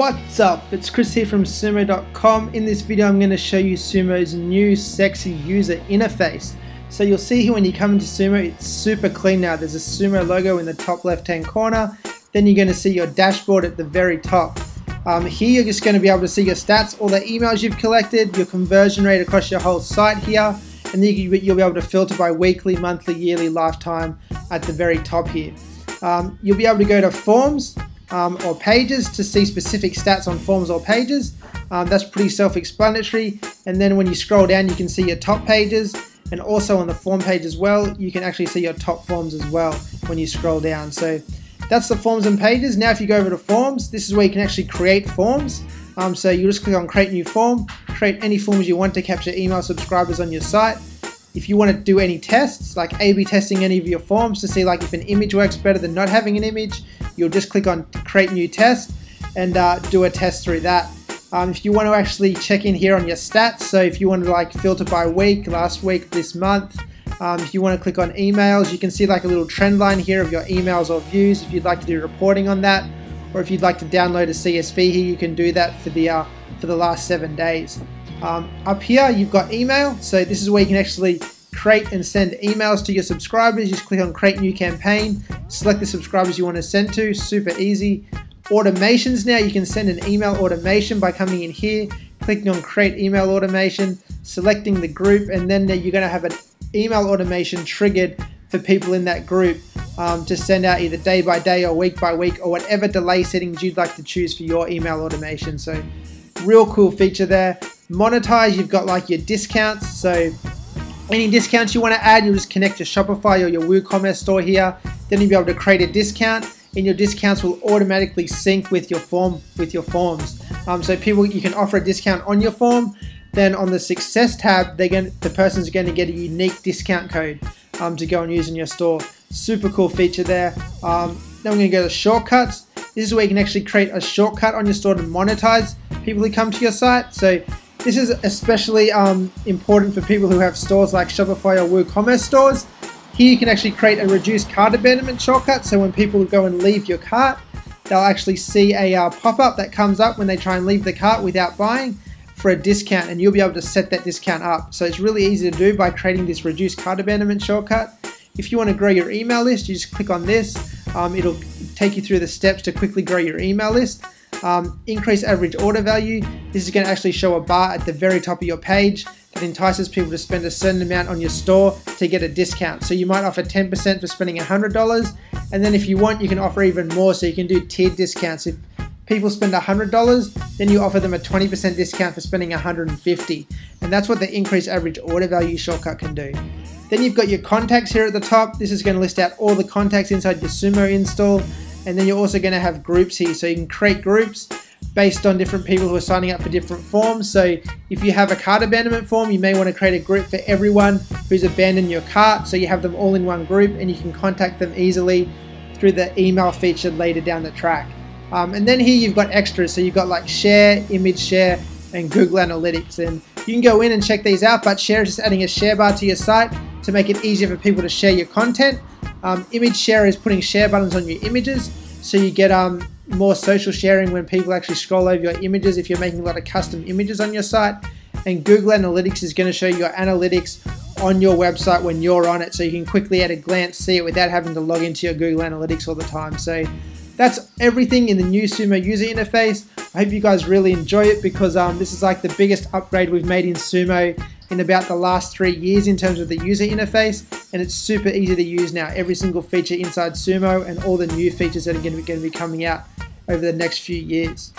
What's up? It's Chris here from Sumo.com. In this video, I'm going to show you Sumo's new sexy user interface. So you'll see here when you come into Sumo, it's super clean now. There's a Sumo logo in the top left-hand corner. Then you're going to see your dashboard at the very top. Here you're just going to be able to see your stats, all the emails you've collected, your conversion rate across your whole site here, and then you'll be able to filter by weekly, monthly, yearly, lifetime at the very top here. You'll be able to go to forms, or pages to see specific stats on forms or pages. That's pretty self-explanatory. And then when you scroll down, you can see your top pages, and also on the form page as well, you can actually see your top forms as well when you scroll down. So that's the forms and pages. Now if you go over to forms, this is where you can actually create forms. So you just click on create new form, create any forms you want to capture email subscribers on your site. If you want to do any tests, like A/B testing any of your forms to see like if an image works better than not having an image, you'll just click on create new test and do a test through that. If you want to actually check in here on your stats, so if you want to like filter by week, last week, this month, if you want to click on emails, you can see like a little trend line here of your emails or views if you'd like to do reporting on that, or if you'd like to download a CSV here, you can do that for the last 7 days. Up here you've got email, so this is where you can actually create and send emails to your subscribers. Just click on create new campaign, select the subscribers you want to send to, super easy. Automations, now you can send an email automation by coming in here, clicking on create email automation, selecting the group, and then you're going to have an email automation triggered for people in that group to send out either day by day or week by week or whatever delay settings you'd like to choose for your email automation. So real cool feature there. Monetize, you've got like your discounts, so any discounts you want to add, you just connect your Shopify or your WooCommerce store here, then you'll be able to create a discount, and your discounts will automatically sync with your forms. So people, you can offer a discount on your form, then on the success tab, the person's going to get a unique discount code to go and use in your store. Super cool feature there. Now we're going to go to shortcuts. This is where you can actually create a shortcut on your store to monetize people who come to your site. So this is especially important for people who have stores like Shopify or WooCommerce stores. Here you can actually create a reduced cart abandonment shortcut, so when people go and leave your cart, they'll actually see a pop-up that comes up when they try and leave the cart without buying for a discount, and you'll be able to set that discount up. So it's really easy to do by creating this reduced cart abandonment shortcut. If you want to grow your email list, you just click on this. It'll take you through the steps to quickly grow your email list. Increase average order value. This is going to actually show a bar at the very top of your page that entices people to spend a certain amount on your store to get a discount. So you might offer 10% for spending $100, and then if you want, you can offer even more, so you can do tiered discounts. If people spend $100, then you offer them a 20% discount for spending $150, and that's what the increase average order value shortcut can do. Then you've got your contacts here at the top. This is going to list out all the contacts inside your Sumo install. And then you're also going to have groups here, so you can create groups based on different people who are signing up for different forms. So if you have a cart abandonment form, you may want to create a group for everyone who's abandoned your cart, so you have them all in one group and you can contact them easily through the email feature later down the track. And then here you've got extras, so you've got like share, image share, and Google Analytics, and you can go in and check these out, but share is just adding a share bar to your site to make it easier for people to share your content. Image share is putting share buttons on your images, so you get more social sharing when people actually scroll over your images if you're making a lot of custom images on your site. And Google Analytics is going to show your analytics on your website when you're on it, so you can quickly at a glance see it without having to log into your Google Analytics all the time. So that's everything in the new Sumo user interface. I hope you guys really enjoy it, because this is like the biggest upgrade we've made in Sumo in about the last 3 years in terms of the user interface, and it's super easy to use now. Every single feature inside Sumo and all the new features that are going to be coming out over the next few years.